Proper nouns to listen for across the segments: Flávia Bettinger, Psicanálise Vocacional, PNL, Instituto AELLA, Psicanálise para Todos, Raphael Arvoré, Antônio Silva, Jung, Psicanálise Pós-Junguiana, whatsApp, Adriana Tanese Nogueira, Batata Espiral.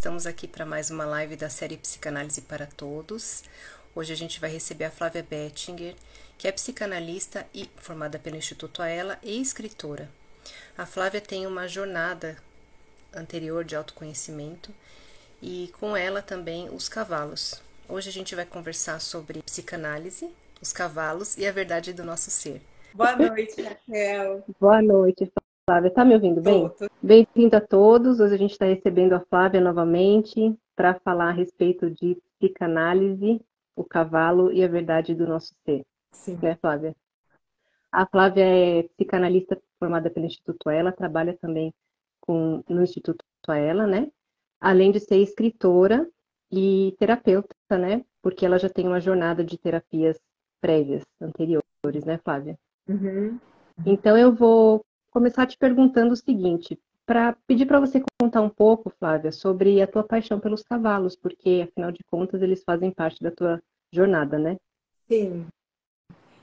Estamos aqui para mais uma live da série Psicanálise para Todos. Hoje a gente vai receber a Flávia Bettinger, que é psicanalista e formada pelo Instituto AELLA e escritora. A Flávia tem uma jornada anterior de autoconhecimento e com ela também os cavalos. Hoje a gente vai conversar sobre psicanálise, os cavalos e a verdade do nosso ser. Boa noite, Raquel. Boa noite, Flávia. Tá me ouvindo bem? Bem-vindo a todos. Hoje a gente está recebendo a Flávia novamente para falar a respeito de psicanálise, o cavalo e a verdade do nosso ser. Sim. Né, Flávia? A Flávia é psicanalista formada pelo Instituto AELLA, trabalha também no Instituto AELLA, né? Além de ser escritora e terapeuta, né? Porque ela já tem uma jornada de terapias prévias, anteriores, né, Flávia? Uhum. Então eu vou começar te perguntando o seguinte, para pedir para você contar um pouco, Flávia, sobre a tua paixão pelos cavalos, porque, afinal de contas, eles fazem parte da tua jornada, né? Sim.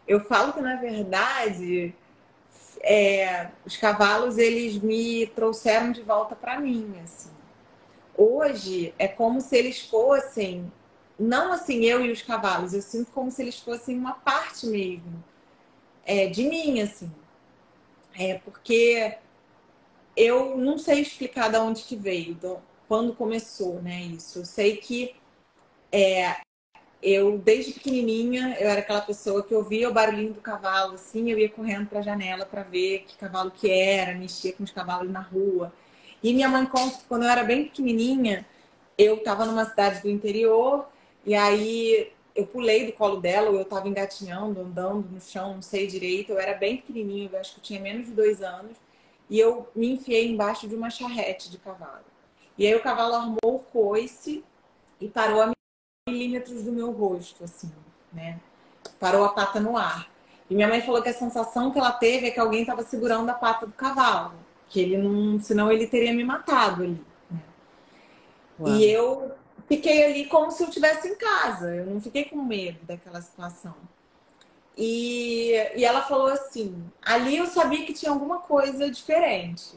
Eu falo que, na verdade, os cavalos, eles me trouxeram de volta para mim, assim. Hoje, é como se eles fossem, não assim eu e os cavalos, eu sinto como se eles fossem uma parte mesmo de mim, assim. Porque eu não sei explicar de onde que veio, quando começou, né, isso. Eu sei que eu, desde pequenininha, eu era aquela pessoa que ouvia o barulhinho do cavalo, assim, eu ia correndo para a janela para ver que cavalo que era, mexia com os cavalos na rua. E minha mãe conta que quando eu era bem pequenininha, eu estava numa cidade do interior e aí eu pulei do colo dela, ou eu estava engatinhando, andando no chão, não sei direito, eu era bem pequenininha, eu acho que eu tinha menos de 2 anos. E eu me enfiei embaixo de uma charrete de cavalo. E aí o cavalo armou o coice e parou a milímetros do meu rosto, assim, né? Parou a pata no ar. E minha mãe falou que a sensação que ela teve é que alguém estava segurando a pata do cavalo. Que ele não... Senão ele teria me matado ali, né? E eu fiquei ali como se eu estivesse em casa. Eu não fiquei com medo daquela situação. E ela falou assim, ali eu sabia que tinha alguma coisa diferente.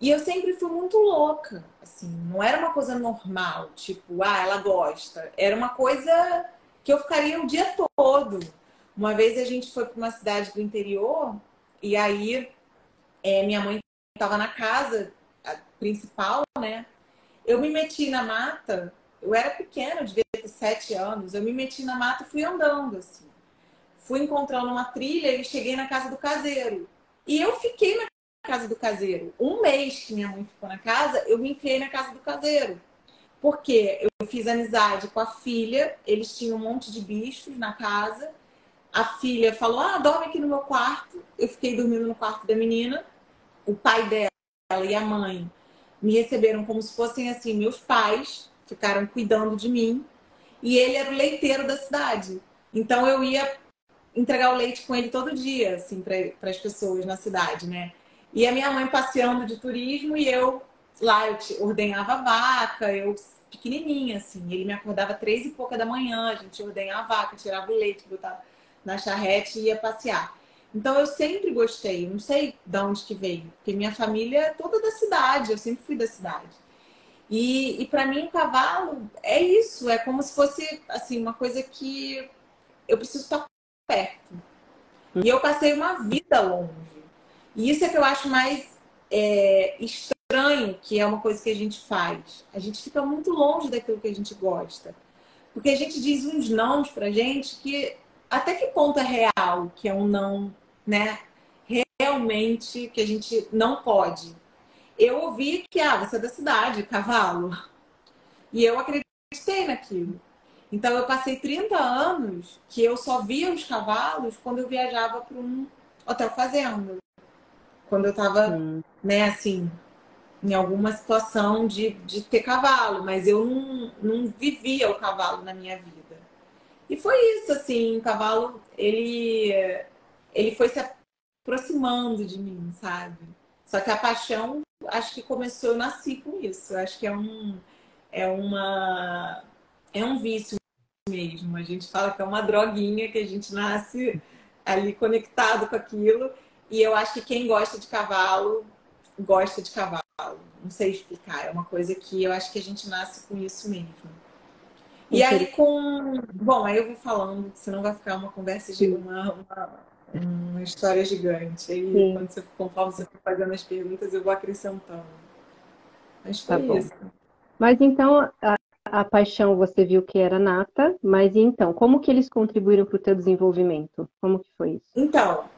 E eu sempre fui muito louca, assim, não era uma coisa normal, tipo, ah, ela gosta. Era uma coisa que eu ficaria o dia todo. Uma vez a gente foi para uma cidade do interior e aí minha mãe estava na casa principal, né? Eu me meti na mata, eu era pequena, eu devia ter 7 anos, eu me meti na mata e fui andando, assim. Fui encontrando uma trilha e cheguei na casa do caseiro. E eu fiquei na casa do caseiro. Um mês que minha mãe ficou na casa, eu me enfiei na casa do caseiro. Porque eu fiz amizade com a filha, eles tinham um monte de bichos na casa. A filha falou, ah, dorme aqui no meu quarto. Eu fiquei dormindo no quarto da menina. O pai dela e a mãe me receberam como se fossem, assim, meus pais. Ficaram cuidando de mim. E ele era o leiteiro da cidade. Então eu ia entregar o leite com ele todo dia, assim, para as pessoas na cidade, né? E a minha mãe passeando de turismo e eu lá, eu ordenhava a vaca, eu pequenininha, assim. Ele me acordava 3 e pouca da manhã, a gente ordenhava a vaca, tirava o leite, botava na charrete e ia passear. Então eu sempre gostei, não sei de onde que veio, porque minha família é toda da cidade, eu sempre fui da cidade. E para mim o cavalo é isso, é como se fosse, assim, uma coisa que eu preciso estar perto. E eu passei uma vida longe. E isso é que eu acho mais estranho, que é uma coisa que a gente faz. A gente fica muito longe daquilo que a gente gosta. Porque a gente diz uns nãos pra gente que até que ponto é real, que é um não, né? Realmente que a gente não pode. Eu ouvi que, ah, você é da cidade, cavalo. E eu acreditei naquilo. Então, eu passei 30 anos que eu só via os cavalos quando eu viajava para um hotel fazenda. Quando eu estava, né, assim, em alguma situação de ter cavalo. Mas eu não vivia o cavalo na minha vida. E foi isso, assim, o cavalo, ele foi se aproximando de mim, sabe? Só que a paixão, acho que começou, eu nasci com isso. Acho que é um vício mesmo. A gente fala que é uma droguinha, que a gente nasce ali conectado com aquilo. E eu acho que quem gosta de cavalo gosta de cavalo. Não sei explicar, é uma coisa que eu acho que a gente nasce com isso mesmo. E aí com... Bom, aí eu vou falando, senão vai ficar uma conversa de uma história gigante. Aí quando você conforme você for fazendo as perguntas, eu vou acrescentando. Mas foi isso. Mas então, a paixão você viu que era nata, mas e então? Como que eles contribuíram para o teu desenvolvimento? Como que foi isso? Então,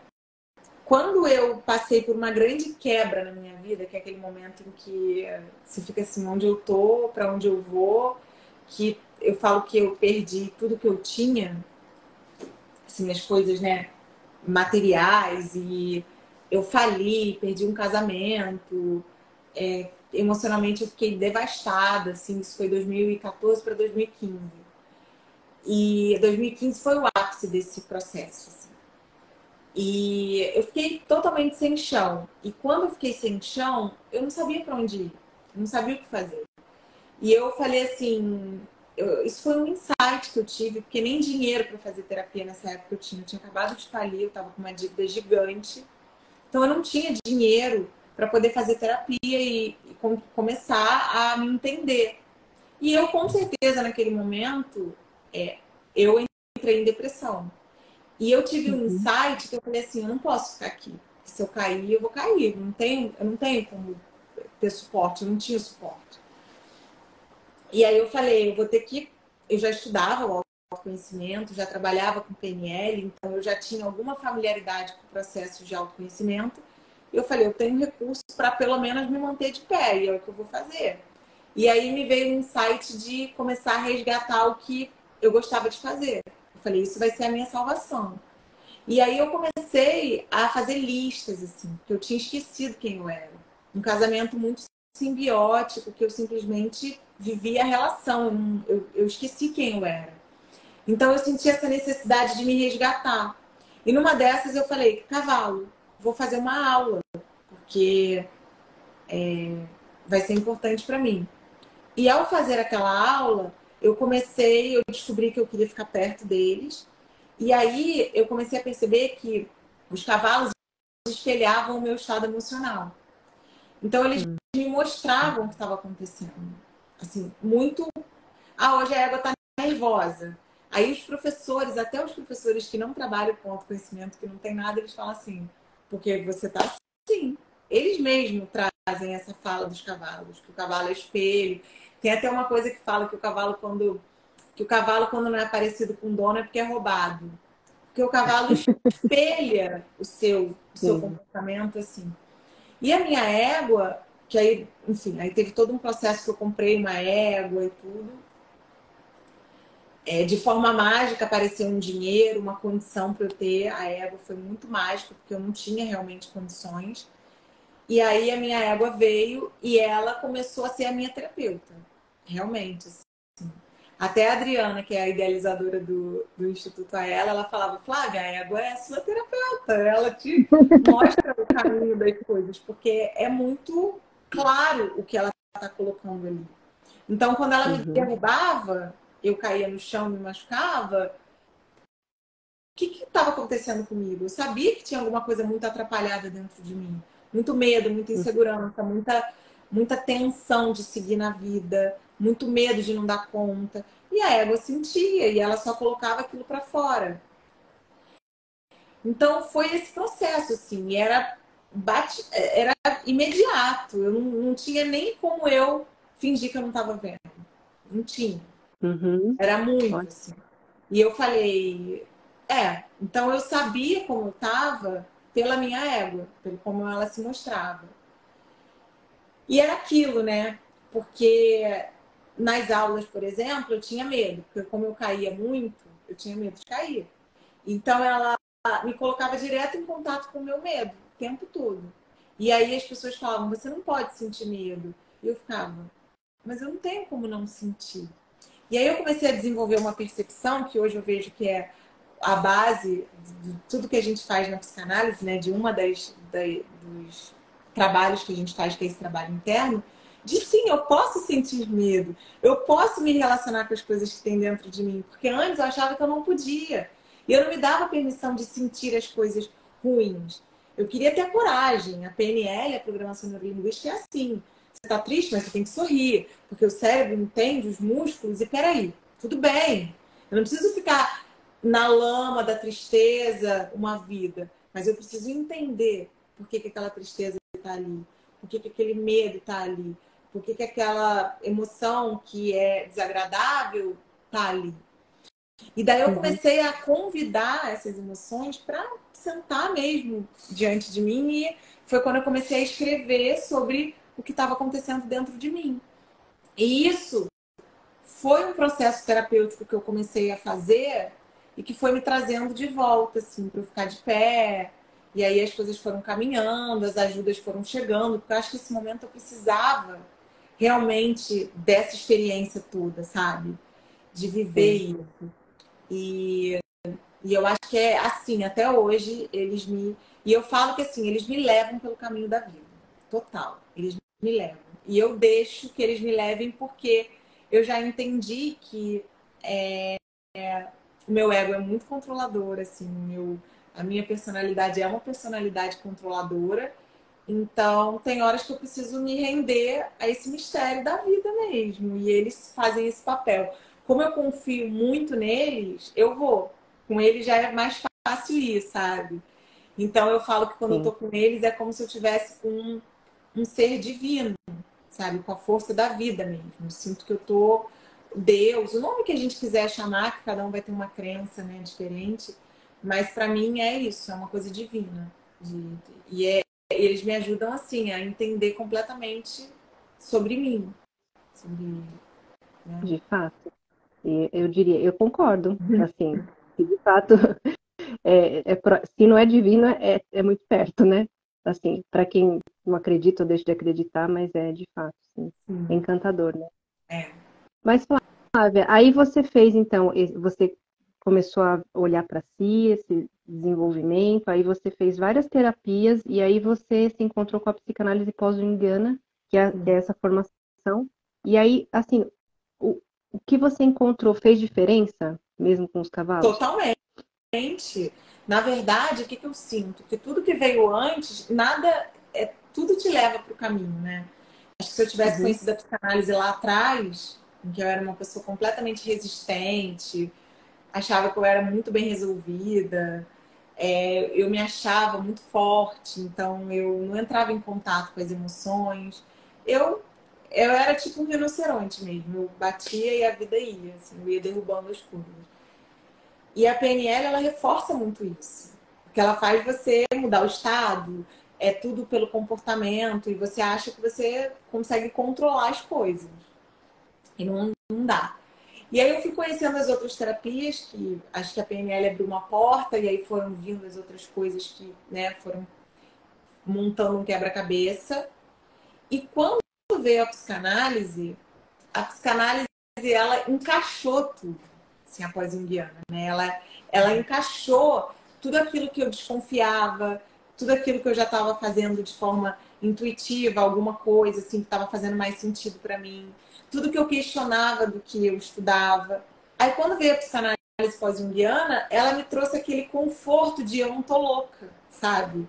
quando eu passei por uma grande quebra na minha vida, que é aquele momento em que você fica assim, onde eu tô, para onde eu vou, que eu falo que eu perdi tudo que eu tinha, assim, as coisas, né, materiais, e eu fali, perdi um casamento, emocionalmente eu fiquei devastada, assim, isso foi 2014 para 2015. E 2015 foi o ápice desse processo, assim. E eu fiquei totalmente sem chão. E quando eu fiquei sem chão, eu não sabia para onde ir, eu não sabia o que fazer. E eu falei assim, isso foi um insight que eu tive, porque nem dinheiro para fazer terapia nessa época eu tinha acabado de falir, eu estava com uma dívida gigante. Então eu não tinha dinheiro para poder fazer terapia e começar a me entender. E eu, com certeza, naquele momento, eu entrei em depressão. E eu tive um insight que eu falei assim, eu não posso ficar aqui. Se eu cair, eu vou cair. Eu não tenho como ter suporte, eu não tinha suporte. E aí eu falei, eu vou ter que... Eu já estudava o autoconhecimento, já trabalhava com PNL, então eu já tinha alguma familiaridade com o processo de autoconhecimento. Eu falei, eu tenho recursos para pelo menos me manter de pé, e é o que eu vou fazer. E aí me veio um insight de começar a resgatar o que eu gostava de fazer. Eu falei, isso vai ser a minha salvação. E aí eu comecei a fazer listas, assim, que eu tinha esquecido quem eu era. Um casamento muito simbiótico, que eu simplesmente vivia a relação, eu esqueci quem eu era. Então eu senti essa necessidade de me resgatar. E numa dessas eu falei, cavalo, vou fazer uma aula, porque vai ser importante para mim. E ao fazer aquela aula, eu descobri que eu queria ficar perto deles. E aí eu comecei a perceber que os cavalos espelhavam o meu estado emocional. Então eles me mostravam o que estava acontecendo. Assim, muito... Ah, hoje a égua está nervosa. Aí os professores, até os professores que não trabalham com autoconhecimento, que não tem nada, eles falam assim, porque você está assim. Eles mesmos trazem essa fala dos cavalos, que o cavalo é espelho. Tem até uma coisa que fala que o cavalo quando não é parecido com o dono é porque é roubado. Porque o cavalo espelha o seu comportamento, assim. E a minha égua, que aí, enfim, aí teve todo um processo que eu comprei uma égua e tudo. De forma mágica apareceu um dinheiro, uma condição para eu ter a égua. Foi muito mágico, porque eu não tinha realmente condições. E aí a minha égua veio e ela começou a ser a minha terapeuta. Realmente, assim. Até a Adriana, que é a idealizadora do Instituto AELLA, ela falava, Flávia, a égua é a sua terapeuta. Ela te mostra o caminho das coisas, porque é muito claro o que ela está colocando ali. Então, quando ela me derrubava, eu caía no chão, me machucava, o que estava acontecendo comigo? Eu sabia que tinha alguma coisa muito atrapalhada dentro de mim. Muito medo, muita insegurança, muita tensão de seguir na vida, muito medo de não dar conta. E a égua sentia, e ela só colocava aquilo para fora. Então, foi esse processo, assim, era imediato. Eu não tinha nem como eu fingir que eu não estava vendo. Não tinha. Era muito, assim. E eu falei, então eu sabia como eu estava pela minha égua, pelo como ela se mostrava. E era aquilo, né? Porque nas aulas, por exemplo, eu tinha medo, porque como eu caía muito, eu tinha medo de cair. Então ela me colocava direto em contato com o meu medo, o tempo todo. E aí as pessoas falavam, você não pode sentir medo. E eu ficava, mas eu não tenho como não sentir. E aí eu comecei a desenvolver uma percepção que hoje eu vejo que é a base de tudo que a gente faz na psicanálise, né? De uma dos trabalhos que a gente faz, que é esse trabalho interno, de sim, eu posso sentir medo, eu posso me relacionar com as coisas que tem dentro de mim, porque antes eu achava que eu não podia. E eu não me dava permissão de sentir as coisas ruins. Eu queria ter a coragem. A PNL, a programação neurolinguística, é assim. Você tá triste, mas você tem que sorrir. Porque o cérebro entende os músculos e peraí, tudo bem. Eu não preciso ficar na lama da tristeza uma vida. Mas eu preciso entender por que que aquela tristeza tá ali. Por que que aquele medo tá ali. Por que que aquela emoção que é desagradável tá ali. E daí eu comecei a convidar essas emoções para sentar mesmo diante de mim. E foi quando eu comecei a escrever sobre o que estava acontecendo dentro de mim. E isso foi um processo terapêutico que eu comecei a fazer e que foi me trazendo de volta, assim, para eu ficar de pé. E aí as coisas foram caminhando, as ajudas foram chegando, porque eu acho que nesse momento eu precisava realmente dessa experiência toda, sabe? De viver isso. E eu acho que é assim, até hoje, eles me... E eu falo que assim, eles me levam pelo caminho da vida. Total. Eles me levam. E eu deixo que eles me levem porque eu já entendi que o meu ego é muito controlador, assim. A minha personalidade é uma personalidade controladora. Então, tem horas que eu preciso me render a esse mistério da vida mesmo. E eles fazem esse papel. Como eu confio muito neles, eu vou. Com eles já é mais fácil ir, sabe? Então eu falo que quando eu tô com eles é como se eu tivesse com um ser divino, sabe? Com a força da vida mesmo. Eu sinto que eu tô Deus, o nome que a gente quiser chamar, que cada um vai ter uma crença, né, diferente. Mas pra mim é isso, é uma coisa divina. Eles me ajudam assim a entender completamente sobre mim. Né? De fato. Eu diria, eu concordo, assim, que de fato, se não é divino, é muito perto, né? Assim, para quem não acredita ou deixa de acreditar, mas é de fato, sim. É encantador, né? É. Mas, Flávia, aí você fez, então, você começou a olhar para si, esse desenvolvimento, aí você fez várias terapias, e aí você se encontrou com a psicanálise pós-junguiana, que é essa formação, e aí, assim, o que você encontrou fez diferença, mesmo com os cavalos? Totalmente. Na verdade, o que eu sinto? Que tudo que veio antes, tudo te leva para o caminho, né? Acho que se eu tivesse conhecido a psicanálise lá atrás, em que eu era uma pessoa completamente resistente, achava que eu era muito bem resolvida, eu me achava muito forte, então eu não entrava em contato com as emoções. Eu era tipo um rinoceronte mesmo, eu batia e a vida ia, assim, eu ia derrubando as curvas. E a PNL, ela reforça muito isso, porque ela faz você mudar o estado, é tudo pelo comportamento, e você acha que você consegue controlar as coisas, e não dá. E aí eu fui conhecendo as outras terapias, que acho que a PNL abriu uma porta, e aí foram vindo as outras coisas que, né, foram montando um quebra-cabeça, e quando veio a psicanálise ela encaixou tudo, assim, a pós-junguiana, né? Ela encaixou tudo aquilo que eu desconfiava, tudo aquilo que eu já estava fazendo de forma intuitiva, alguma coisa assim que estava fazendo mais sentido para mim, tudo que eu questionava do que eu estudava. Aí quando veio a psicanálise pós-junguiana, ela me trouxe aquele conforto de eu não tô louca, sabe?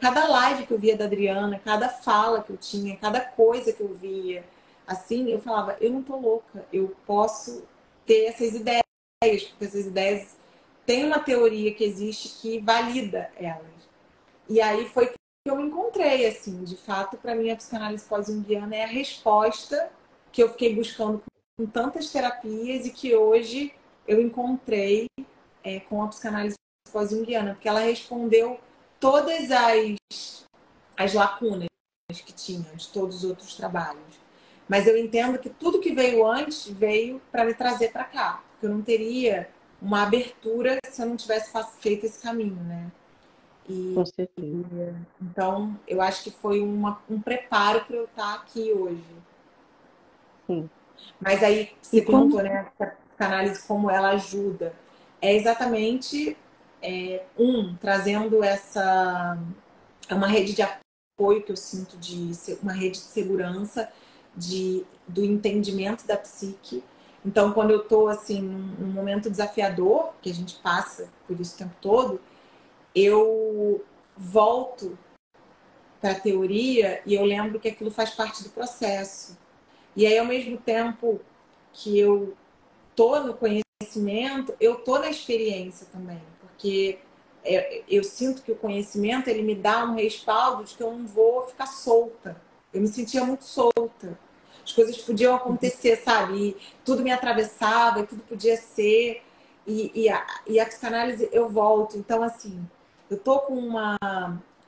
Cada live que eu via da Adriana, cada fala que eu tinha, cada coisa que eu via, assim, eu falava, eu não tô louca, eu posso ter essas ideias, porque essas ideias têm uma teoria que existe que valida elas. E aí foi que eu me encontrei, assim, de fato, para mim a psicanálise pós-junguiana é a resposta que eu fiquei buscando com tantas terapias e que hoje eu encontrei com a psicanálise pós-junguiana, porque ela respondeu todas as lacunas que tinha de todos os outros trabalhos. Mas eu entendo que tudo que veio antes veio para me trazer para cá. Porque eu não teria uma abertura se eu não tivesse feito esse caminho, né? Com certeza. Então, eu acho que foi um preparo para eu estar aqui hoje. Sim. Mas aí, você perguntou, né? A psicanálise, como ela ajuda. É exatamente... trazendo uma rede de apoio que eu sinto, uma rede de segurança do entendimento da psique. Então, quando eu estou assim, num momento desafiador, que a gente passa por isso o tempo todo, eu volto para a teoria e eu lembro que aquilo faz parte do processo. E aí, ao mesmo tempo que eu tô no conhecimento, eu tô na experiência também, porque eu sinto que o conhecimento, ele me dá um respaldo de que eu não vou ficar solta. Eu me sentia muito solta. As coisas podiam acontecer, sabe? E tudo me atravessava, e tudo podia ser. E a psicanálise, eu volto. Então, assim, eu tô com uma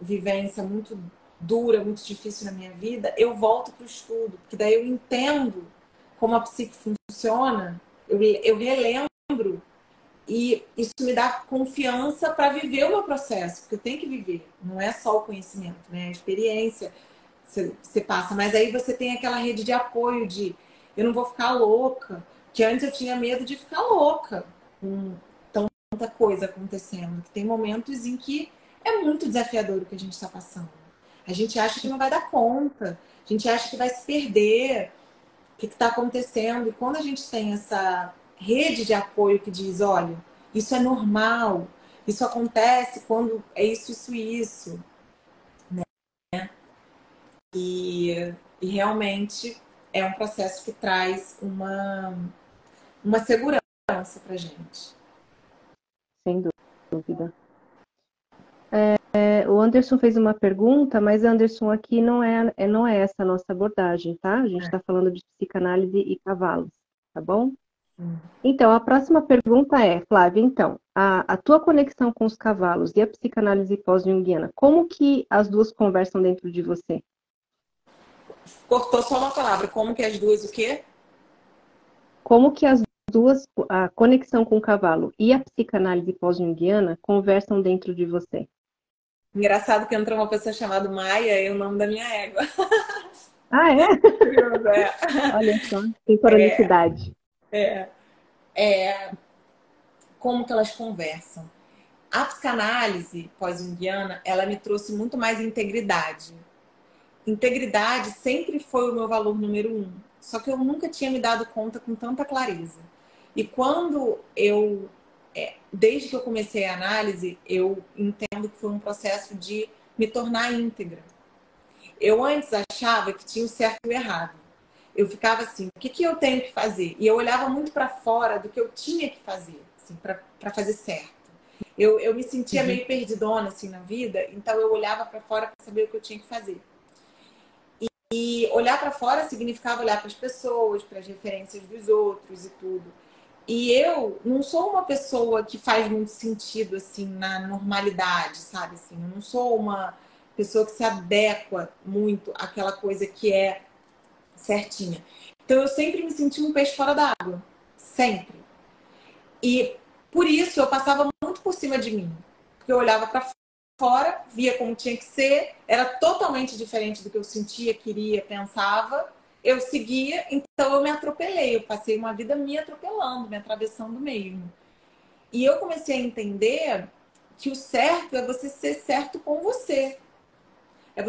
vivência muito dura, muito difícil na minha vida, eu volto pro estudo. Porque daí eu entendo como a psique funciona, eu relembro. E isso me dá confiança para viver o meu processo, porque eu tenho que viver. Não é só o conhecimento, né? A experiência você passa. Mas aí você tem aquela rede de apoio de eu não vou ficar louca. Que antes eu tinha medo de ficar louca com tanta coisa acontecendo. Que tem momentos em que é muito desafiador o que a gente está passando. A gente acha que não vai dar conta. A gente acha que vai se perder. O que está acontecendo? E quando a gente tem essa rede de apoio que diz, olha, isso é normal, isso acontece quando é isso, isso e isso, né? E realmente é um processo que traz uma segurança pra gente. Sem dúvida. O Anderson fez uma pergunta, mas Anderson, aqui não é essa a nossa abordagem, tá? A gente está falando de psicanálise e cavalos, tá bom? Então, a próxima pergunta é, Flávia, então, a tua conexão com os cavalos e a psicanálise pós-junguiana, como que as duas conversam dentro de você? Cortou só uma palavra, como que as duas o quê? Como que as duas, a conexão com o cavalo e a psicanálise pós-junguiana conversam dentro de você? Engraçado que entrou uma pessoa chamada Maia e o nome da minha égua. Ah, é? Olha só, tem coronicidade. Como que elas conversam? A psicanálise pós-junguiana, ela me trouxe muito mais integridade. Integridade sempre foi o meu valor número um. Só que eu nunca tinha me dado conta com tanta clareza. E quando eu, desde que eu comecei a análise, eu entendo que foi um processo de me tornar íntegra. Eu antes achava que tinha o certo e o errado. Eu ficava assim, o que que eu tenho que fazer? E eu olhava muito para fora do que eu tinha que fazer, assim, para fazer certo. Eu me sentia meio perdidona, assim, na vida. Então, eu olhava para fora para saber o que eu tinha que fazer. E olhar para fora significava olhar para as pessoas, para as referências dos outros e tudo. E eu não sou uma pessoa que faz muito sentido, assim, na normalidade, sabe? Assim, eu não sou uma pessoa que se adequa muito àquela coisa que é certinha. Então eu sempre me senti um peixe fora d'água, sempre. E por isso eu passava muito por cima de mim, porque eu olhava para fora, via como tinha que ser, era totalmente diferente do que eu sentia, queria, pensava. Eu seguia, então eu me atropelei, eu passei uma vida me atropelando, me atravessando mesmo. E eu comecei a entender que o certo é você ser certo com você, é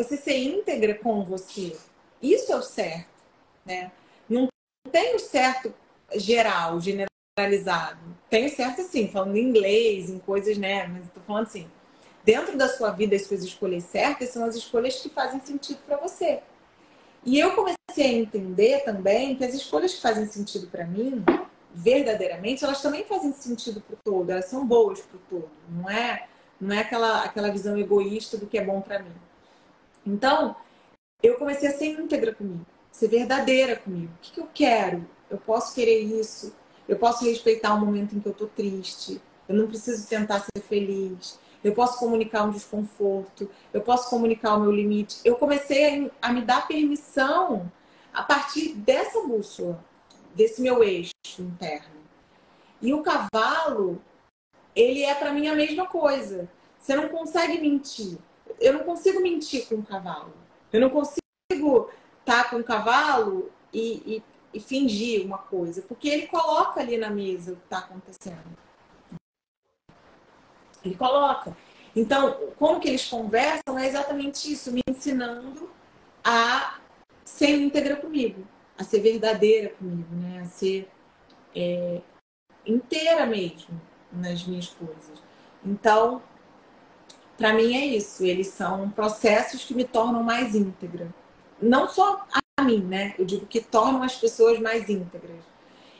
você ser íntegra com você. Isso é o certo, né? Não tem o certo geral, generalizado. Tem o certo, assim, falando em inglês, em coisas, né? Mas estou falando assim, dentro da sua vida, as suas escolhas certas são as escolhas que fazem sentido para você. E eu comecei a entender também que as escolhas que fazem sentido para mim, verdadeiramente, elas também fazem sentido para o todo. Elas são boas para o todo. Não é aquela visão egoísta do que é bom para mim. Então, eu comecei a ser íntegra comigo, ser verdadeira comigo. O que que eu quero? Eu posso querer isso, eu posso respeitar o momento em que eu tô triste, eu não preciso tentar ser feliz, eu posso comunicar um desconforto, eu posso comunicar o meu limite. Eu comecei a me dar permissão a partir dessa bússola, desse meu eixo interno. E o cavalo, ele é para mim a mesma coisa. Você não consegue mentir. Eu não consigo mentir com o cavalo. Eu não consigo estar com o cavalo e fingir uma coisa, porque ele coloca ali na mesa o que está acontecendo. Ele coloca. Então, como que eles conversam é exatamente isso, me ensinando a ser íntegra comigo, a ser verdadeira comigo, né? A ser inteira mesmo nas minhas coisas. Então, para mim é isso, eles são processos que me tornam mais íntegra. Não só a mim, né? Eu digo que tornam as pessoas mais íntegras.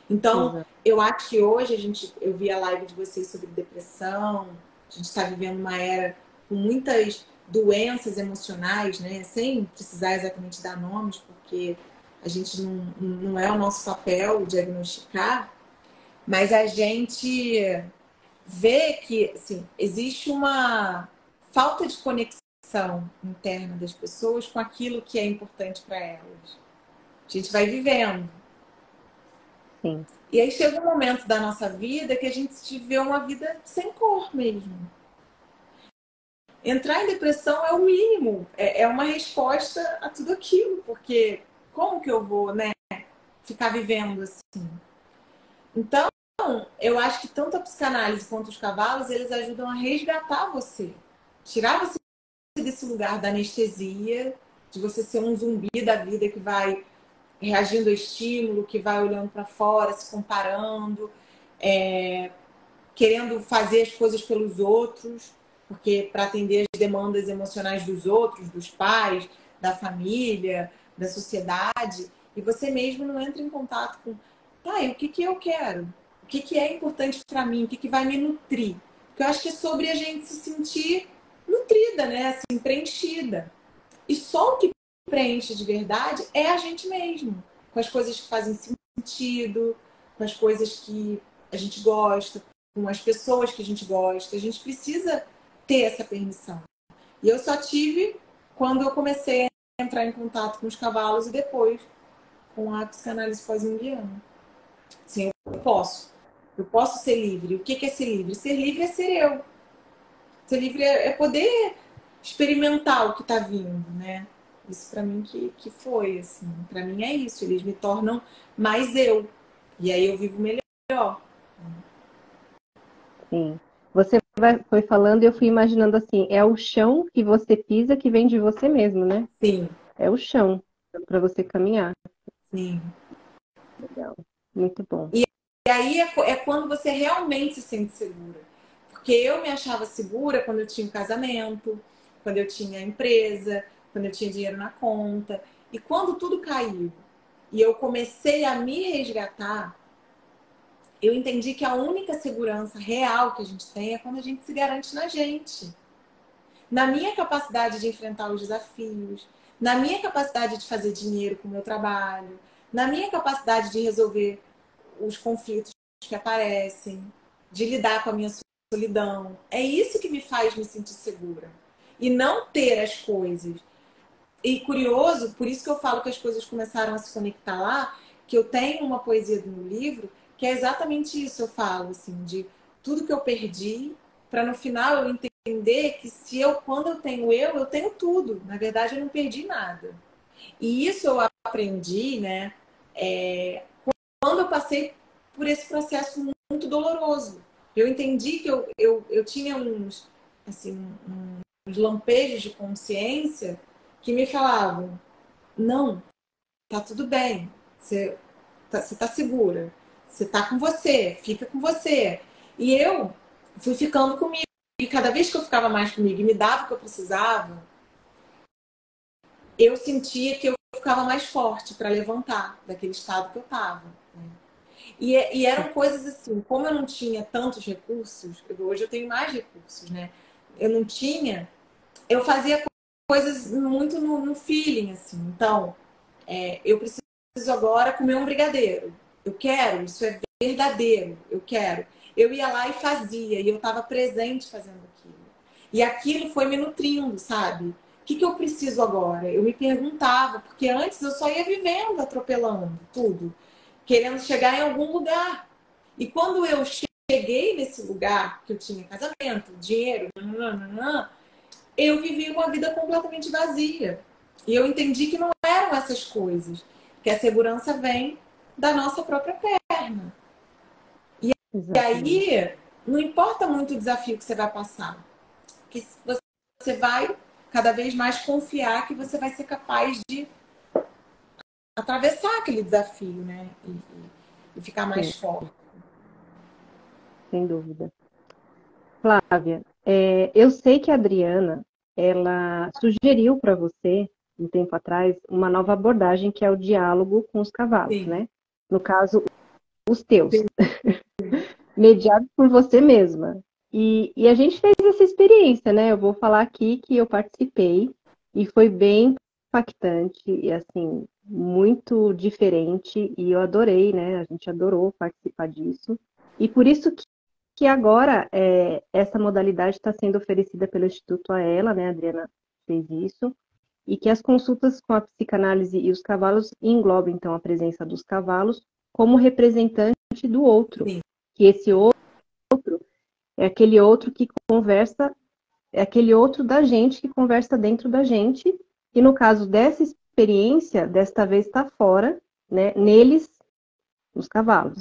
Então, eu acho que hoje, eu vi a live de vocês sobre depressão, a gente está vivendo uma era com muitas doenças emocionais, né? Sem precisar exatamente dar nomes, porque a gente não é o nosso papel diagnosticar, mas a gente vê que assim, existe uma falta de conexão interna das pessoas com aquilo que é importante para elas. A gente vai vivendo. Sim. E aí chega um momento da nossa vida que a gente vê uma vida sem cor mesmo. Entrar em depressão é o mínimo, é uma resposta a tudo aquilo, porque como que eu vou, né, ficar vivendo assim? Então, eu acho que tanto a psicanálise quanto os cavalos, eles ajudam a resgatar você. Tirar você desse lugar da anestesia, de você ser um zumbi da vida que vai reagindo ao estímulo, que vai olhando para fora, se comparando, querendo fazer as coisas pelos outros, porque para atender as demandas emocionais dos outros, dos pais, da família, da sociedade, e você mesmo não entra em contato com, tá, e o que que eu quero? O que que é importante para mim? O que que vai me nutrir? Porque eu acho que é sobre a gente se sentir nutrida, né? Assim, preenchida. E só o que preenche de verdade é a gente mesmo, com as coisas que fazem sentido, com as coisas que a gente gosta, com as pessoas que a gente gosta. A gente precisa ter essa permissão. E eu só tive quando eu comecei a entrar em contato com os cavalos e depois com a psicanálise pós-junguiana. Sim, eu posso ser livre. O que é ser livre? Ser livre é ser eu. Ser livre é poder experimentar o que está vindo, né? Isso para mim que foi, assim. Para mim é isso. Eles me tornam mais eu. E aí eu vivo melhor. Sim. Você foi falando e eu fui imaginando assim, é o chão que você pisa que vem de você mesmo, né? Sim. É o chão para você caminhar. Sim. Legal. Muito bom. E aí é quando você realmente se sente segura. Porque eu me achava segura quando eu tinha um casamento, quando eu tinha empresa, quando eu tinha dinheiro na conta. E quando tudo caiu e eu comecei a me resgatar, eu entendi que a única segurança real que a gente tem é quando a gente se garante na gente. Na minha capacidade de enfrentar os desafios, na minha capacidade de fazer dinheiro com o meu trabalho, na minha capacidade de resolver os conflitos que aparecem, de lidar com a minha solidão. É isso que me faz me sentir segura. E não ter as coisas. E curioso, por isso que eu falo que as coisas começaram a se conectar lá, que eu tenho uma poesia do meu livro que é exatamente isso, eu falo, assim, de tudo que eu perdi, para no final eu entender que se eu, quando eu tenho tudo. Na verdade, eu não perdi nada. E isso eu aprendi, né, quando eu passei por esse processo muito doloroso. Eu entendi que eu tinha uns lampejos de consciência que me falavam, não, tá tudo bem, você tá segura, você tá com você, fica com você. E eu fui ficando comigo. E cada vez que eu ficava mais comigo e me dava o que eu precisava, eu sentia que eu ficava mais forte para levantar daquele estado que eu estava. Né? E eram coisas assim, como eu não tinha tantos recursos, hoje eu tenho mais recursos, né? Eu não tinha, eu fazia coisas muito no feeling, assim. Então, eu preciso agora comer um brigadeiro. Eu quero, isso é verdadeiro, eu quero. Eu ia lá e fazia, e eu estava presente fazendo aquilo. E aquilo foi me nutrindo, sabe? O que eu preciso agora? Eu me perguntava, porque antes eu só ia vivendo, atropelando tudo, querendo chegar em algum lugar. E quando eu cheguei nesse lugar, que eu tinha casamento, dinheiro, eu vivi uma vida completamente vazia. E eu entendi que não eram essas coisas, que a segurança vem da nossa própria perna. E aí, não importa muito o desafio que você vai passar, que você vai cada vez mais confiar que você vai ser capaz de atravessar aquele desafio, né? E ficar mais forte. Sem dúvida. Flávia, Eu sei que a Adriana, ela sugeriu para você, um tempo atrás, uma nova abordagem que é o diálogo com os cavalos, sim, né? No caso, os teus. Mediado por você mesma. E a gente fez essa experiência, né? Eu vou falar aqui que eu participei e foi bem impactante e, assim, muito diferente. E eu adorei, né? A gente adorou participar disso. E por isso que agora essa modalidade está sendo oferecida pelo Instituto AELLA, né? A Adriana fez isso. E que as consultas com a psicanálise e os cavalos englobam, então, a presença dos cavalos como representante do outro. Sim. Que esse outro é aquele outro que conversa, é aquele outro da gente que conversa dentro da gente. E no caso dessa experiência, desta vez está fora, né? Neles, nos cavalos.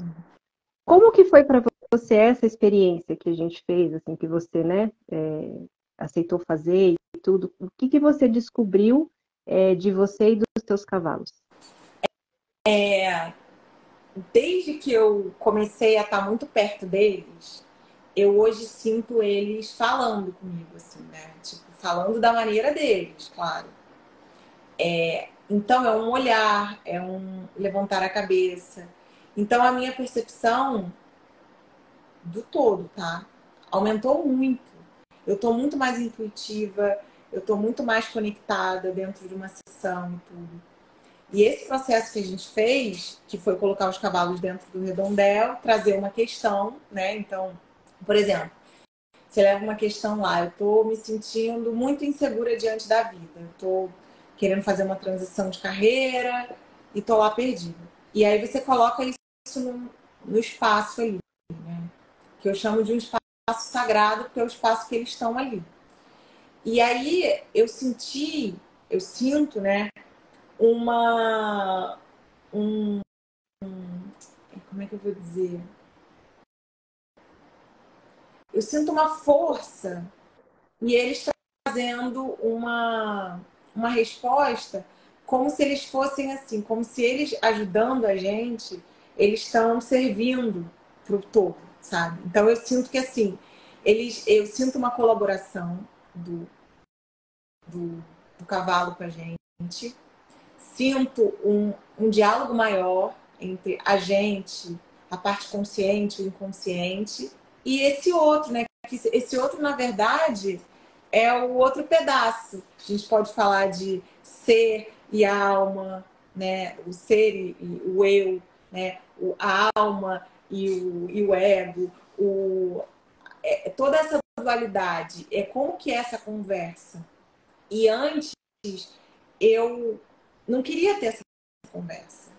Como que foi para você essa experiência que a gente fez, assim, que você, né, aceitou fazer e tudo? O que você descobriu de você e dos seus cavalos? Desde que eu comecei a estar muito perto deles, eu hoje sinto eles falando comigo, assim, né? Tipo, falando da maneira deles, claro. Então, é um olhar, é um levantar a cabeça. Então, a minha percepção do todo, tá? Aumentou muito. Eu tô muito mais intuitiva, eu tô muito mais conectada dentro de uma sessão e tudo. E esse processo que a gente fez, que foi colocar os cavalos dentro do redondel, trazer uma questão, né? Então, por exemplo, você leva uma questão lá, eu tô me sentindo muito insegura diante da vida, eu tô querendo fazer uma transição de carreira e tô lá perdida. E aí você coloca isso no espaço ali, né? Que eu chamo de um espaço sagrado, porque é o espaço que eles estão ali. E aí eu sinto, né? Como é que eu vou dizer? Eu sinto uma força e eles trazendo uma resposta como se eles fossem assim, como se eles ajudando a gente, eles estão servindo pro todo, sabe? Então eu sinto que assim, eu sinto uma colaboração do cavalo com a gente. Sinto um diálogo maior entre a gente, a parte consciente, o inconsciente, e esse outro, né? Esse outro, na verdade, é o outro pedaço. A gente pode falar de ser e alma, né? O ser e o eu, né? A alma e o ego. Toda essa dualidade. É como que é essa conversa. E antes, eu não queria ter essa conversa.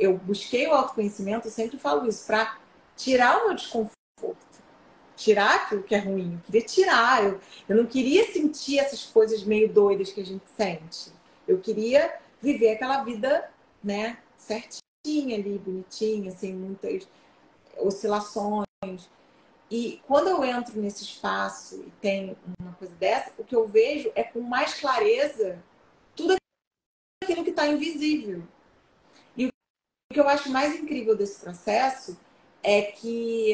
Eu busquei o autoconhecimento, eu sempre falo isso, para tirar o meu desconforto, tirar aquilo que é ruim. Eu queria tirar, eu não queria sentir essas coisas meio doidas que a gente sente. Eu queria viver aquela vida, né, certinha ali, bonitinha, sem muitas oscilações. E quando eu entro nesse espaço e tem uma coisa dessa, o que eu vejo é com mais clareza tudo aquilo que está invisível. E o que eu acho mais incrível desse processo é que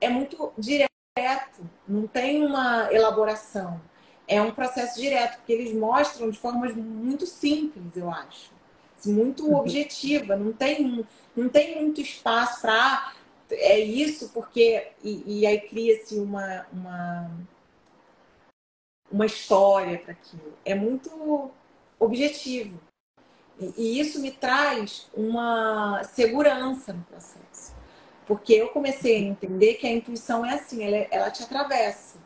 é muito direto, não tem uma elaboração. É um processo direto, porque eles mostram de formas muito simples, eu acho. Muito objetiva, não tem muito espaço para... É isso porque... E aí cria-se uma história para aquilo. É muito objetivo. E isso me traz uma segurança no processo. Porque eu comecei a entender que a intuição é assim, ela te atravessa.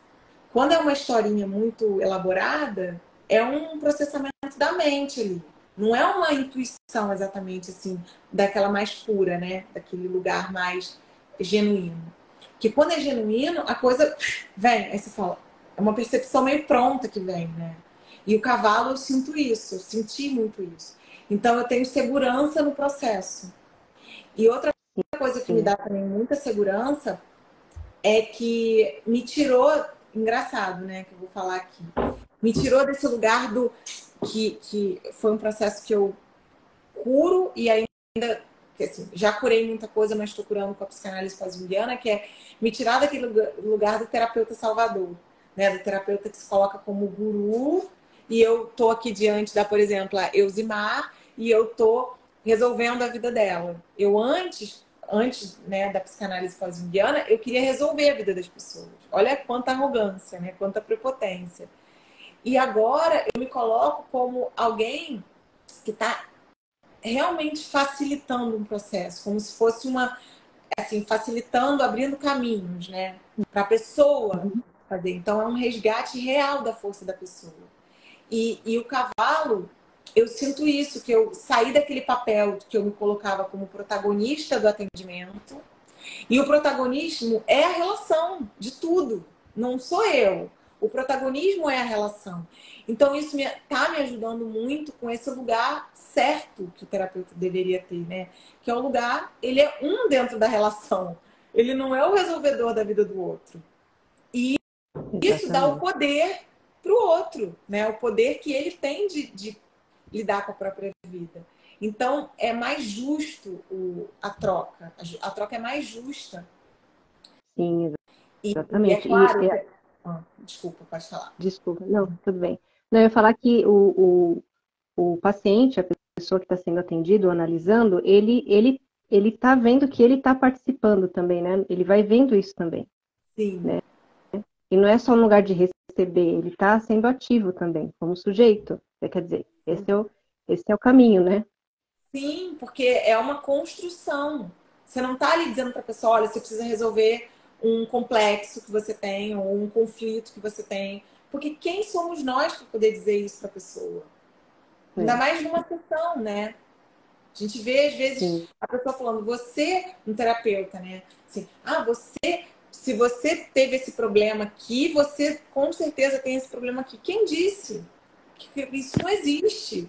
Quando é uma historinha muito elaborada, é um processamento da mente ali. Não é uma intuição exatamente assim, daquela mais pura, né? Daquele lugar mais genuíno. Porque quando é genuíno, a coisa vem, aí você fala, é uma percepção meio pronta que vem, né? E o cavalo, eu sinto isso, eu senti muito isso. Então, eu tenho segurança no processo. E outra coisa que me dá também muita segurança é que me tirou... Engraçado, né? Que eu vou falar aqui. Me tirou desse lugar do... Que foi um processo que eu curo e ainda porque assim, já curei muita coisa, mas estou curando com a psicanálise pós-junguiana, que é me tirar daquele lugar do terapeuta salvador, né? Do terapeuta que se coloca como guru, e eu tô aqui diante da, por exemplo, a Elzimar, e eu tô resolvendo a vida dela. Eu antes né, da psicanálise pós-junguiana, eu queria resolver a vida das pessoas. Olha quanta arrogância, né? Quanta prepotência. E agora eu me coloco como alguém que está realmente facilitando um processo, como se fosse uma, assim, facilitando, abrindo caminhos, né, para a pessoa fazer. Então é um resgate real da força da pessoa. E o cavalo, eu sinto isso, que eu saí daquele papel que eu me colocava como protagonista do atendimento, e o protagonismo é a relação de tudo, não sou eu. O protagonismo é a relação. Então, isso está me ajudando muito com esse lugar certo que o terapeuta deveria ter, né? Que é o lugar, ele é um dentro da relação. Ele não é o resolvedor da vida do outro. E isso dá o poder para o outro, né? O poder que ele tem de lidar com a própria vida. Então, é mais justo a troca. A troca é mais justa. Sim, exatamente. E é claro, desculpa, pode falar. Desculpa, não, tudo bem. Não, eu ia falar que o paciente, a pessoa que está sendo atendido, analisando, ele está vendo que ele está participando também, né? Ele vai vendo isso também. Sim. Né? E não é só um lugar de receber, ele está sendo ativo também, como sujeito. Quer dizer, esse é o caminho, né? Sim, porque é uma construção. Você não está ali dizendo para a pessoa, olha, você precisa resolver um complexo que você tem, ou um conflito que você tem. Porque quem somos nós para poder dizer isso para a pessoa? É. Ainda mais numa sessão, né? A gente vê, às vezes, a pessoa falando, você, um terapeuta, né? Assim, você, se você teve esse problema aqui, você com certeza tem esse problema aqui. Quem disse? Isso não existe.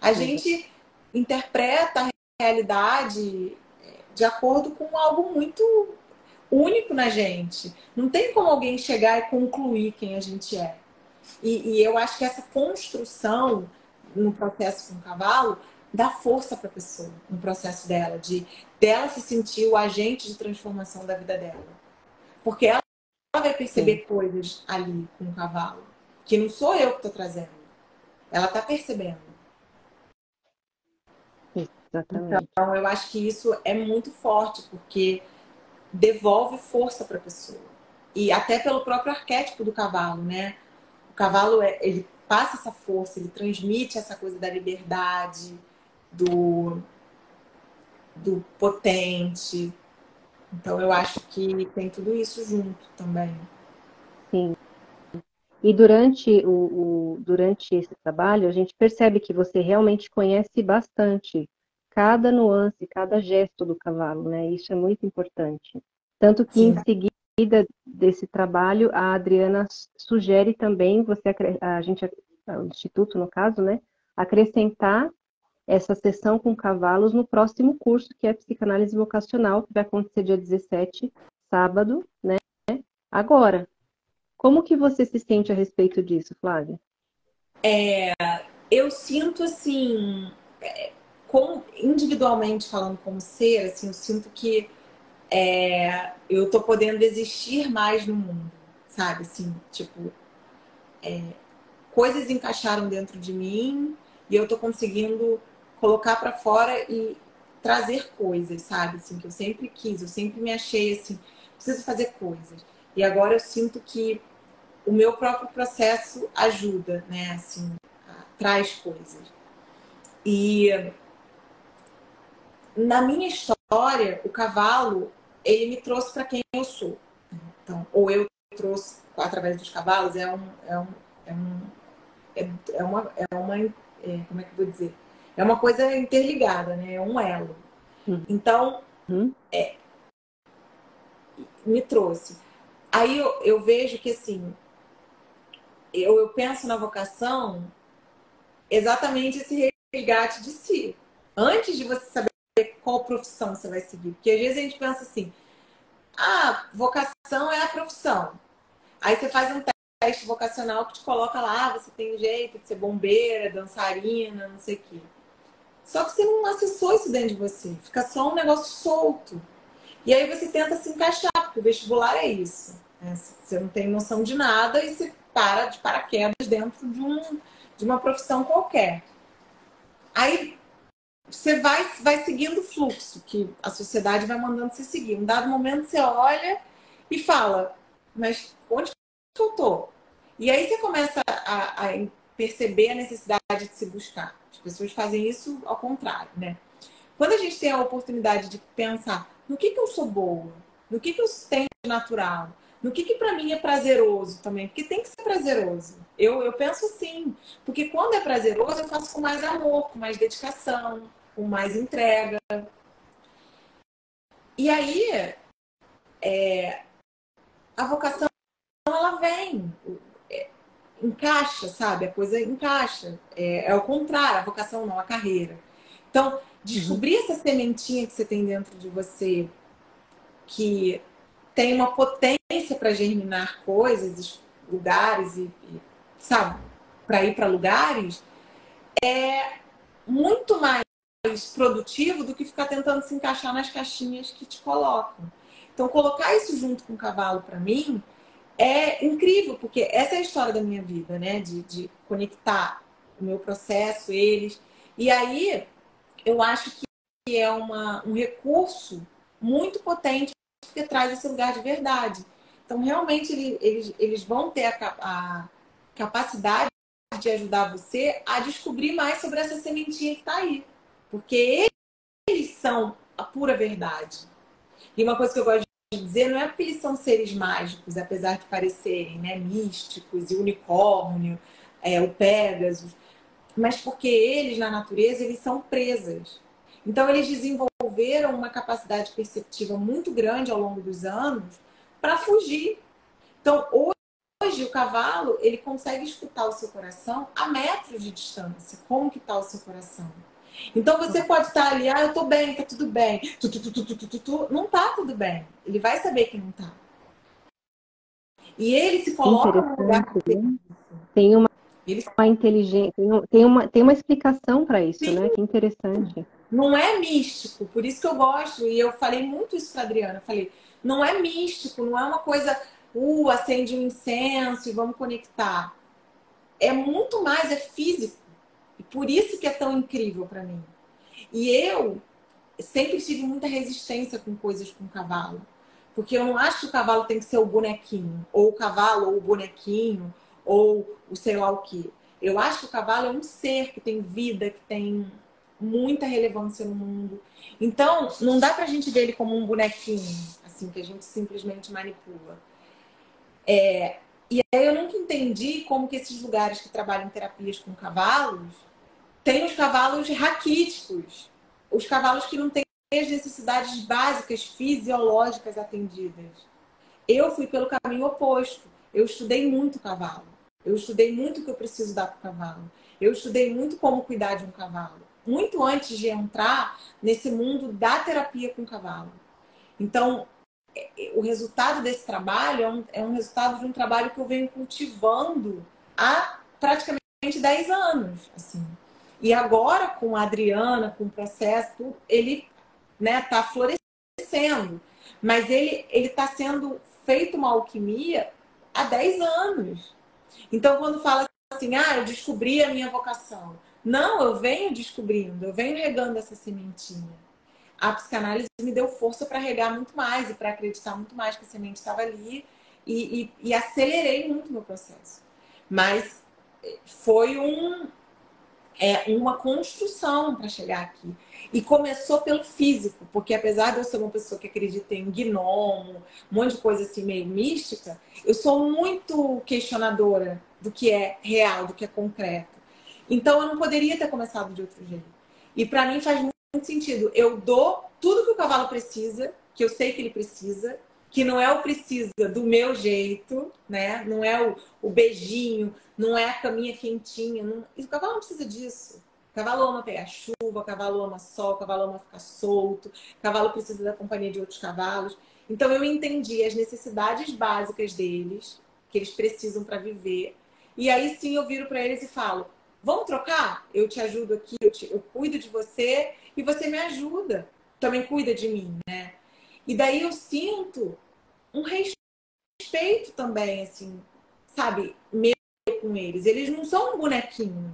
A gente interpreta a realidade de acordo com algo muito único na gente. Não tem como alguém chegar e concluir quem a gente é. E eu acho que essa construção no processo com o cavalo dá força para a pessoa, no processo dela, dela se sentir o agente de transformação da vida dela. Porque ela vai perceber coisas ali com o cavalo, que não sou eu que estou trazendo. Ela está percebendo. Exatamente. Então, eu acho que isso é muito forte, porque devolve força para a pessoa. E até pelo próprio arquétipo do cavalo, né? O cavalo, ele passa essa força, ele transmite essa coisa da liberdade, do potente. Então, eu acho que tem tudo isso junto também. Sim. E durante esse trabalho, a gente percebe que você realmente conhece bastante cada nuance, cada gesto do cavalo, né? Isso é muito importante. Tanto que em seguida desse trabalho, a Adriana sugere também o Instituto, no caso, né? Acrescentar essa sessão com cavalos no próximo curso, que é Psicanálise Vocacional, que vai acontecer dia 17, sábado, né? Agora, como que você se sente a respeito disso, Flávia? Eu sinto assim... Como, individualmente falando como ser, assim, eu sinto que eu tô podendo existir mais no mundo, sabe? Assim, tipo, coisas encaixaram dentro de mim e eu tô conseguindo colocar pra fora e trazer coisas, sabe? Assim, que eu sempre quis, eu sempre me achei assim, preciso fazer coisas. E agora eu sinto que o meu próprio processo ajuda, né? Assim, traz coisas. E na minha história, o cavalo, ele me trouxe para quem eu sou. Então, ou eu trouxe através dos cavalos, como é que eu vou dizer? É uma coisa interligada, né? É um elo. Então, me trouxe. Aí eu vejo que, assim, eu penso na vocação exatamente esse resgate de si. Antes de você saber qual profissão você vai seguir. Porque às vezes a gente pensa assim, vocação é a profissão. Aí você faz um teste vocacional que te coloca lá, você tem um jeito de ser bombeira, dançarina, não sei o quê. Só que você não acessou isso dentro de você. Fica só um negócio solto. E aí você tenta se encaixar, porque o vestibular é isso. Né? Você não tem noção de nada e você para de paraquedas dentro de uma profissão qualquer. Aí você vai seguindo o fluxo que a sociedade vai mandando você seguir. Um dado momento você olha e fala, mas onde que eu tô? E aí você começa a perceber a necessidade de se buscar. As pessoas fazem isso ao contrário, né? Quando a gente tem a oportunidade de pensar no que eu sou boa, no que eu tenho de natural, no que pra mim é prazeroso também, porque tem que ser prazeroso. Eu penso assim, porque quando é prazeroso eu faço com mais amor, com mais dedicação, com mais entrega. E aí, a vocação, ela vem, encaixa, sabe? A coisa encaixa. É o contrário, a vocação não, a carreira. Então, descobrir essa sementinha que você tem dentro de você, que tem uma potência para germinar coisas, lugares e sabe, para ir para lugares, é muito mais produtivo do que ficar tentando se encaixar nas caixinhas que te colocam. Então, colocar isso junto com o cavalo, para mim, é incrível, porque essa é a história da minha vida, né? De conectar o meu processo, eles. E aí, eu acho que é um recurso muito potente, porque traz esse lugar de verdade. Então, realmente, eles vão ter a capacidade de ajudar você a descobrir mais sobre essa sementinha que está aí. Porque eles são a pura verdade. E uma coisa que eu gosto de dizer, não é porque eles são seres mágicos, apesar de parecerem, né, místicos, e unicórnio, o Pégasus, mas porque eles, na natureza, eles são presas. Então, eles desenvolveram uma capacidade perceptiva muito grande ao longo dos anos para fugir. Então, hoje, o cavalo, ele consegue escutar o seu coração a metros de distância. Como que está o seu coração? Então, você pode estar ali, eu tô bem, tá tudo bem. Não tá tudo bem. Ele vai saber que não tá. E ele se coloca no lugar que tem uma inteligência, tem uma explicação para isso, sim, né? Que interessante. Não é místico, por isso que eu gosto. E eu falei muito isso pra Adriana. Eu falei, não é místico, não é uma coisa, acende um incenso e vamos conectar. É muito mais, é físico. Por isso que é tão incrível para mim. E eu sempre tive muita resistência com coisas com cavalo. Porque eu não acho que o cavalo tem que ser o bonequinho. Ou o cavalo, ou o bonequinho, ou o sei lá o quê. Eu acho que o cavalo é um ser que tem vida, que tem muita relevância no mundo. Então, não dá pra gente ver ele como um bonequinho, assim, que a gente simplesmente manipula. E aí eu nunca entendi como que esses lugares que trabalham terapias com cavalos tem os cavalos raquíticos, os cavalos que não têm as necessidades básicas fisiológicas atendidas. Eu fui pelo caminho oposto. Eu estudei muito cavalo. Eu estudei muito o que eu preciso dar para o cavalo. Eu estudei muito como cuidar de um cavalo. Muito antes de entrar nesse mundo da terapia com cavalo. Então, o resultado desse trabalho é um resultado de um trabalho que eu venho cultivando há praticamente 10 anos. Assim. E agora, com a Adriana, com o processo, ele está florescendo. Mas ele está sendo feito uma alquimia há 10 anos. Então, quando fala assim, eu descobri a minha vocação. Não, eu venho descobrindo, eu venho regando essa sementinha. A psicanálise me deu força para regar muito mais e para acreditar muito mais que a semente estava ali e acelerei muito o meu processo. Mas foi uma construção para chegar aqui. E começou pelo físico, porque apesar de eu ser uma pessoa que acredita em gnomo, um monte de coisa assim meio mística, eu sou muito questionadora do que é real, do que é concreto. Então eu não poderia ter começado de outro jeito. E para mim faz muito sentido. Eu dou tudo que o cavalo precisa, que eu sei que ele precisa, que não é o precisa do meu jeito, né? Não é o beijinho, não é a caminha quentinha. Não... O cavalo não precisa disso. O cavalo ama pegar chuva, o cavalo ama sol, o cavalo ama ficar solto, o cavalo precisa da companhia de outros cavalos. Então eu entendi as necessidades básicas deles, que eles precisam para viver. E aí sim eu viro para eles e falo, Vamos trocar? Eu te ajudo aqui, eu cuido de você e você me ajuda. Também cuida de mim, né? E daí eu sinto um respeito também, assim, sabe? Meu com eles. Eles não são um bonequinho.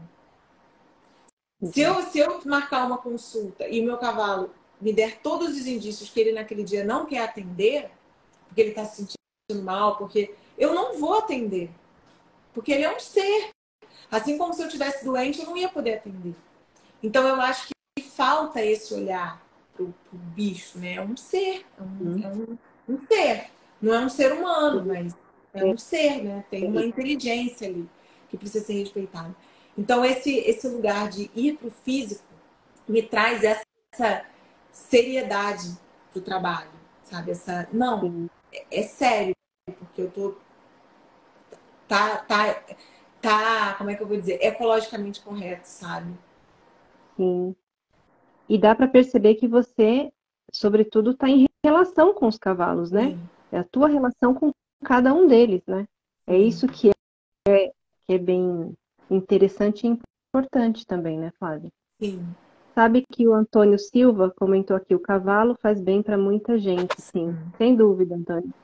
Se eu marcar uma consulta e o meu cavalo me der todos os indícios que ele naquele dia não quer atender, porque ele está se sentindo mal, porque eu não vou atender. Porque ele é um ser. Assim como se eu tivesse doente, eu não ia poder atender. Então eu acho que falta esse olhar pro bicho, né? É um ser. É um ser. Não é um ser humano, mas é um ser, né? Tem uma inteligência ali que precisa ser respeitada. Então esse lugar de ir pro físico me traz essa seriedade pro trabalho, sabe? Essa não, é sério, porque eu tô tá, como é que eu vou dizer? Ecologicamente correto, sabe? Sim. E dá para perceber que você, sobretudo, tá em relação com os cavalos, né? Sim. É a tua relação com cada um deles, né? É isso que é bem interessante e importante também, né, Flávia? Sim. Sabe que o Antônio Silva comentou aqui, o cavalo faz bem para muita gente, sim. Sem dúvida, Antônio.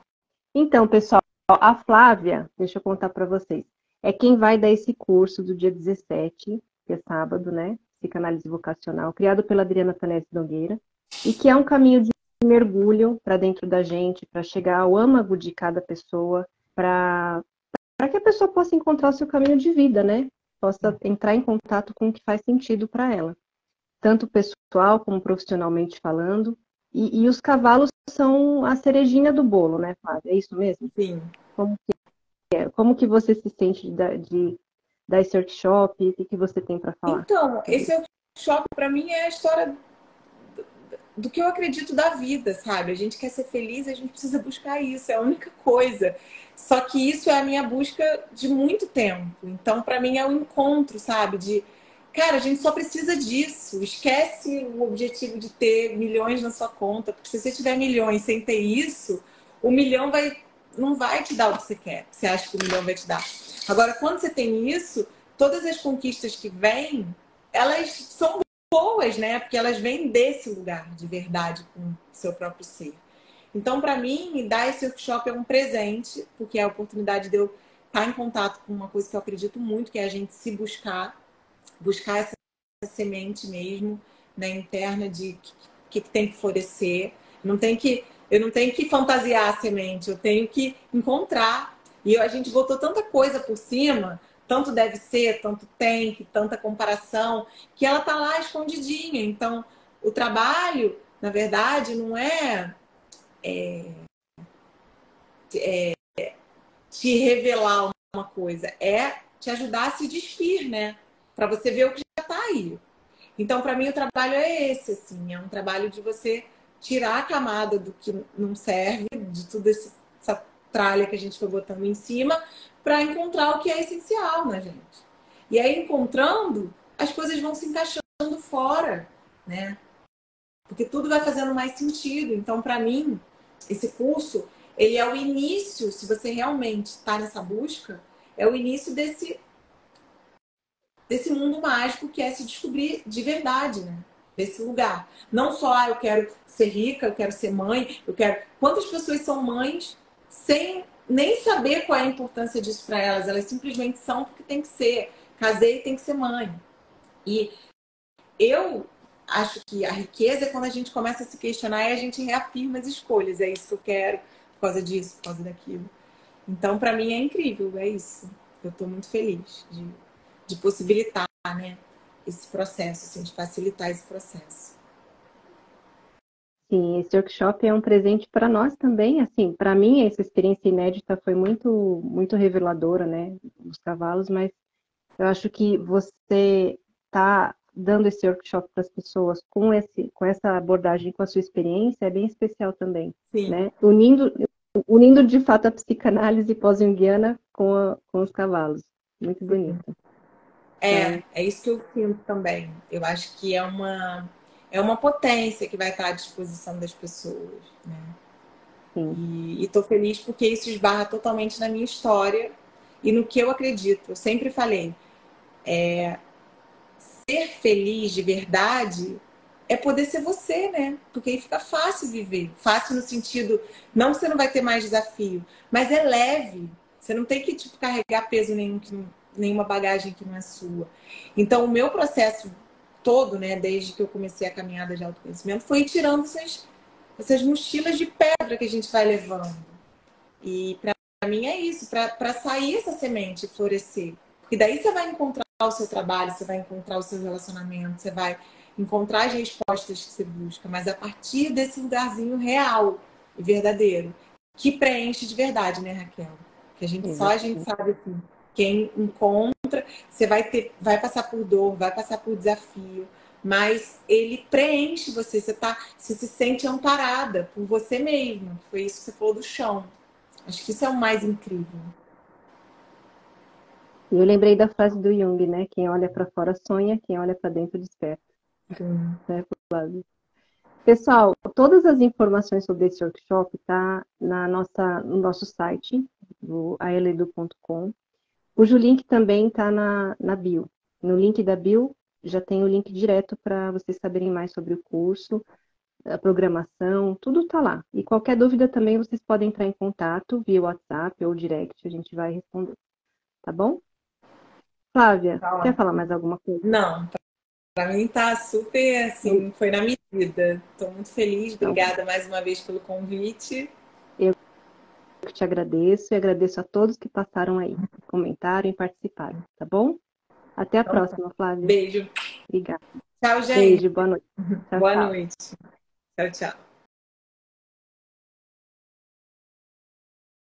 Então, pessoal, a Flávia, deixa eu contar para vocês, é quem vai dar esse curso do dia 17, que é sábado, né? Psicanálise Vocacional, criado pela Adriana Tanese Nogueira, e que é um caminho de mergulho para dentro da gente, para chegar ao âmago de cada pessoa, para que a pessoa possa encontrar o seu caminho de vida, né? Possa entrar em contato com o que faz sentido para ela, tanto pessoal como profissionalmente falando. E os cavalos são a cerejinha do bolo, né, Flávia? É isso mesmo? Sim. Como que você se sente de dar esse workshop? O que você tem para falar? Então, esse workshop para mim é a história do que eu acredito da vida, sabe? A gente quer ser feliz, a gente precisa buscar isso, é a única coisa. Só que isso é a minha busca de muito tempo. Então, para mim é um encontro, sabe? De, cara, a gente só precisa disso. Esquece o objetivo de ter milhões na sua conta, porque se você tiver milhões sem ter isso, o milhão não vai te dar o que você quer. Você acha que o milhão vai te dar. Agora, quando você tem isso, todas as conquistas que vêm, elas são boas, né? Porque elas vêm desse lugar de verdade com o seu próprio ser. Então, para mim, dar esse workshop é um presente, porque é a oportunidade de eu estar em contato com uma coisa que eu acredito muito, que é a gente se buscar essa semente mesmo, né, interna de que tem que florescer. Eu não tenho que fantasiar a semente, eu tenho que encontrar. E a gente botou tanta coisa por cima, tanto deve ser, tanto tem, que tanta comparação, que ela tá lá escondidinha. Então, o trabalho, na verdade, não é te revelar uma coisa, é te ajudar a se despir, né? Para você ver o que já tá aí. Então, para mim, o trabalho é esse, assim, é um trabalho de você tirar a camada do que não serve, de toda essa tralha que a gente foi botando em cima, para encontrar o que é essencial na gente. E aí, encontrando, as coisas vão se encaixando fora, né? Porque tudo vai fazendo mais sentido. Então, para mim, esse curso, ele é o início, se você realmente está nessa busca, é o início desse mundo mágico que é se descobrir de verdade, né? Desse lugar. Não só, eu quero ser rica, eu quero ser mãe, eu quero... Quantas pessoas são mães sem nem saber qual é a importância disso para elas? Elas simplesmente são porque tem que ser. Casei, tem que ser mãe. E eu acho que a riqueza é quando a gente começa a se questionar e a gente reafirma as escolhas. É isso que eu quero, por causa disso, por causa daquilo. Então, para mim, é incrível. É isso. Eu estou muito feliz de possibilitar, né, esse processo, assim, de facilitar esse processo. Sim, esse workshop é um presente para nós também, assim, para mim essa experiência inédita foi muito, muito reveladora, né, dos cavalos, mas eu acho que você tá dando esse workshop para as pessoas com essa abordagem, com a sua experiência, é bem especial também, sim, né, unindo de fato a psicanálise pós-junguiana com os cavalos, muito bonito. É isso que eu sinto também. Eu acho que é uma potência que vai estar à disposição das pessoas, né? E tô feliz porque isso esbarra totalmente na minha história e no que eu acredito. Eu sempre falei, ser feliz de verdade é poder ser você, né? Porque aí fica fácil viver. Fácil no sentido, não que você não vai ter mais desafio, mas é leve. Você não tem que tipo, carregar peso nenhum, nenhuma bagagem que não é sua. Então, o meu processo todo, né, desde que eu comecei a caminhada de autoconhecimento, foi tirando essas mochilas de pedra que a gente vai levando. E pra mim é isso, pra sair essa semente e florescer. Porque daí você vai encontrar o seu trabalho, você vai encontrar o seu relacionamento, você vai encontrar as respostas que você busca, mas a partir desse lugarzinho real e verdadeiro, que preenche de verdade, né, Raquel? Que a gente, só a gente sabe assim. Quem encontra, você vai passar por dor, vai passar por desafio, mas ele preenche você, você se sente amparada por você mesma. Foi isso que você falou do chão. Acho que isso é o mais incrível. Eu lembrei da frase do Jung, né? Quem olha para fora sonha, quem olha para dentro desperta. Pessoal, todas as informações sobre esse workshop tá no nosso site, do aelledu.com. Hoje o link também está na bio. No link da bio já tem o link direto para vocês saberem mais sobre o curso, a programação, tudo está lá. E qualquer dúvida também vocês podem entrar em contato via WhatsApp ou direct, a gente vai responder. Tá bom? Flávia, quer falar mais alguma coisa? Não, para mim tá super, assim, foi na medida. Estou muito feliz, obrigada mais uma vez pelo convite. Eu te agradeço e agradeço a todos que passaram aí, comentaram e participaram, tá bom? Até a próxima, Flávia. Beijo. Obrigada. Tchau, gente. Beijo, boa noite. Tchau, boa noite. Tchau, tchau.